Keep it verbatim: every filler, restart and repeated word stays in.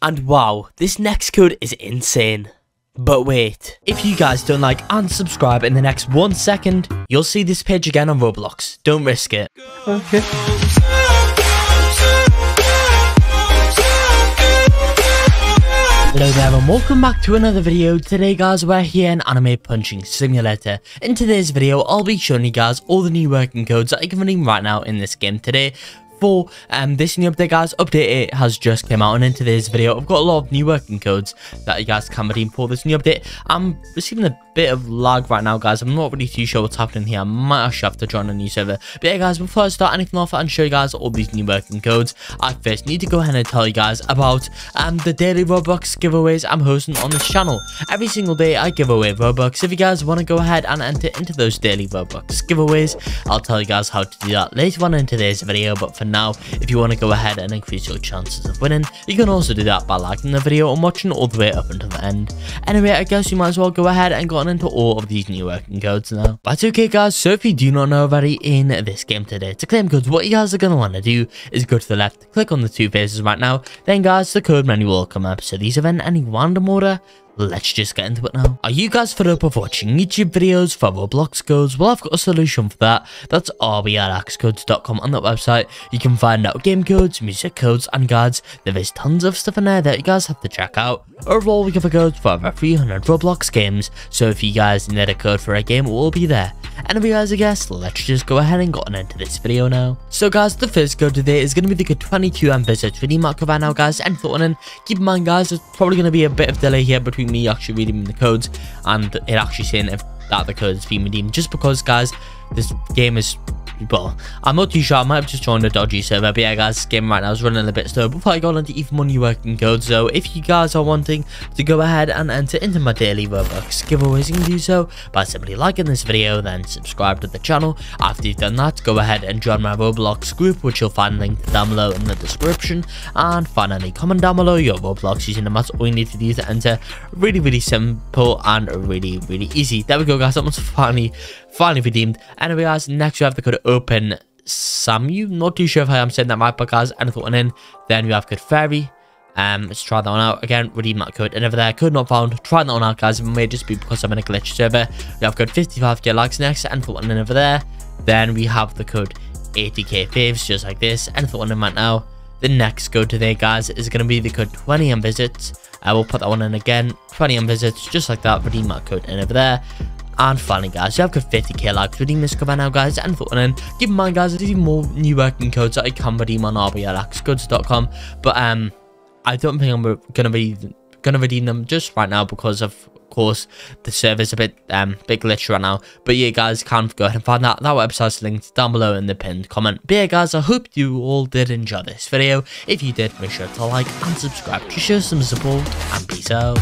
And wow, this next code is insane. But wait, if you guys don't like and subscribe in the next one second, you'll see this page again on Roblox. Don't risk it. Okay. Hello there and welcome back to another video. Today guys, we're here in Anime Punching Simulator. In today's video, I'll be showing you guys all the new working codes that I can run right now in this game today. For um, this new update guys, update eight has just came out, and in today's video I've got a lot of new working codes that you guys can redeem for this new update. I'm receiving a bit of lag right now guys, I'm not really too sure what's happening here, I might actually have to join a new server. But yeah guys, before I start anything off and show you guys all these new working codes, I first need to go ahead and tell you guys about um, the daily Robux giveaways I'm hosting on this channel. Every single day I give away Robux. If you guys want to go ahead and enter into those daily Robux giveaways, I'll tell you guys how to do that later on in today's video. But for now, if you want to go ahead and increase your chances of winning, you can also do that by liking the video and watching all the way up until the end. Anyway, I guess you might as well go ahead and go on into all of these new working codes now. But okay guys, so if you do not know already, in this game today, to claim codes, what you guys are going to want to do is go to the left, click on the two faces right now, then guys the code menu will come up. So these are in any random order. Let's just get into it now. Are you guys fed up of watching YouTube videos for Roblox codes? Well, I've got a solution for that. That's r b l x codes dot com. On that website, you can find out game codes, music codes, and guides. There is tons of stuff in there that you guys have to check out. Overall, we cover codes for over three hundred Roblox games, so if you guys need a code for a game, it will be there. Anyway guys, I guess let's just go ahead and get on into this video now. So guys, the first code today is going to be the code twenty-two M visits redeem marker right now guys. And for one, keep in mind guys, there's probably going to be a bit of delay here between me actually reading the codes and it actually saying if that the code is being redeemed, just because guys, this game is, well, I'm not too sure, I might have just joined a dodgy server. But yeah guys, this game right now is running a bit slow. Before I go on to even more new working codes, so if you guys are wanting to go ahead and enter into my daily Robux giveaways, you can do so by simply liking this video, then subscribe to the channel. After you've done that, go ahead and join my Roblox group, which you'll find linked down below in the description, and finally comment down below your Roblox username. That's all you need to do to enter. Really really simple and really really easy. There we go guys, that one's finally finally redeemed. Anyway guys, next we have the code Open Samu. Not too sure if I am saying that right, but guys, anything on in. Then we have code Fairy. Um, let's try that one out again. Redeem that code. And over there, code not found. Try that one out, guys. It may just be because I'm in a glitch server. We have code fifty-five K likes next. Anything on in over there. Then we have the code eighty K faves, just like this. Anything on in right now. The next code today, guys, is going to be the code twenty M visits. I uh, will put that one in again. twenty M visits, just like that. Redeem that code in over there. And finally guys, you have got fifty K likes, redeem this code right now guys, and thought and then keep in mind guys, there's even more new working codes that I can redeem on r b l x goods dot com, but um I don't think I'm gonna be gonna redeem them just right now because of course the server's a bit um big glitch right now. But yeah guys, can't go ahead and find that that website's linked down below in the pinned comment. But yeah guys, I hope you all did enjoy this video. If you did, make sure to like and subscribe to show some support, and peace out.